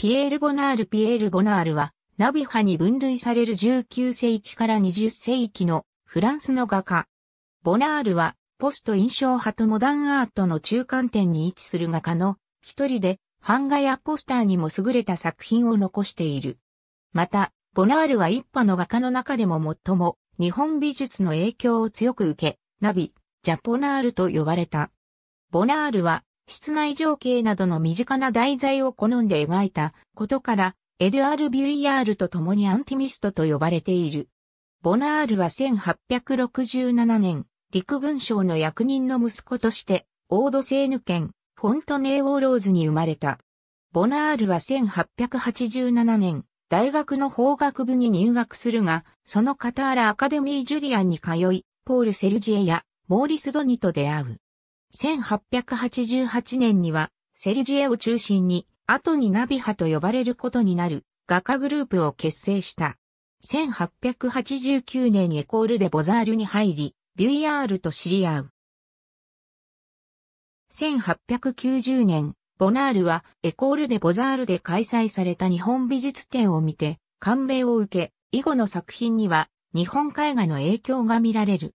ピエール・ボナールは、ナビ派に分類される19世紀から20世紀のフランスの画家。ボナールは、ポスト印象派とモダンアートの中間点に位置する画家の一人で、版画やポスターにも優れた作品を残している。また、ボナールは一派の画家の中でも最も日本美術の影響を強く受け、ナビ、ジャポナールと呼ばれた。ボナールは、室内情景などの身近な題材を好んで描いたことから、エドゥアール・ビュイヤールと共にアンティミストと呼ばれている。ボナールは1867年、陸軍省の役人の息子として、オードセーヌ県、フォントネー・ウォローズに生まれた。ボナールは1887年、大学の法学部に入学するが、その傍らアカデミー・ジュリアンに通い、ポール・セルジエやモーリス・ドニと出会う。1888年には、セルジエを中心に、後にナビ派と呼ばれることになる画家グループを結成した。1889年エコールでボザールに入り、ビュイヤールと知り合う。1890年、ボナールはエコールでボザールで開催された日本美術展を見て、感銘を受け、以後の作品には日本絵画の影響が見られる。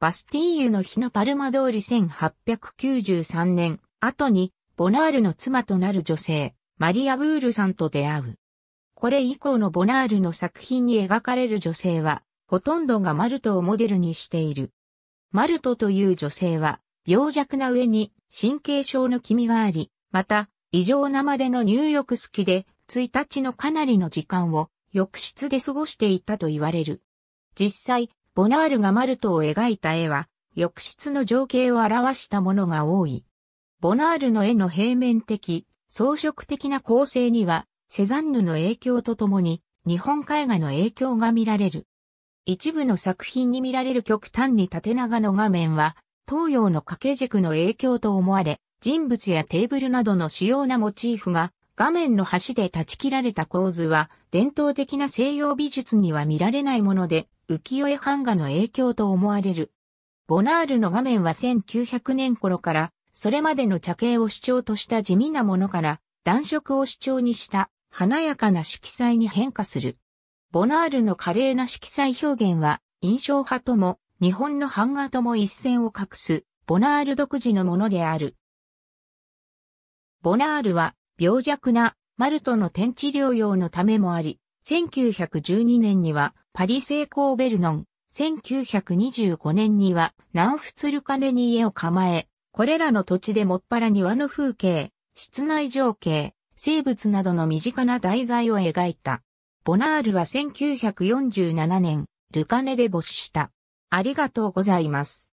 バスティーユの日のパルマ通り1893年、後に、ボナールの妻となる女性、マリア・ブールさんと出会う。これ以降のボナールの作品に描かれる女性は、ほとんどがマルトをモデルにしている。マルトという女性は、病弱な上に神経症の気味があり、また、異常なまでの入浴好きで、1日のかなりの時間を浴室で過ごしていたと言われる。実際、ボナールがマルトを描いた絵は、浴室の情景を表したものが多い。ボナールの絵の平面的、装飾的な構成には、セザンヌの影響とともに、日本絵画の影響が見られる。一部の作品に見られる極端に縦長の画面は、東洋の掛け軸の影響と思われ、人物やテーブルなどの主要なモチーフが、画面の端で断ち切られた構図は、伝統的な西洋美術には見られないもので、浮世絵版画の影響と思われる。ボナールの画面は1900年頃から、それまでの茶系を主張とした地味なものから、暖色を主張にした華やかな色彩に変化する。ボナールの華麗な色彩表現は、印象派とも、日本の版画とも一線を画す、ボナール独自のものである。ボナールは、病弱なマルトの天地療養のためもあり、1912年には、パリセーコーベルノン、1925年には、南仏ルカネに家を構え、これらの土地でもっぱら庭の風景、室内情景、生物などの身近な題材を描いた。ボナールは1947年、ルカネで没した。ありがとうございます。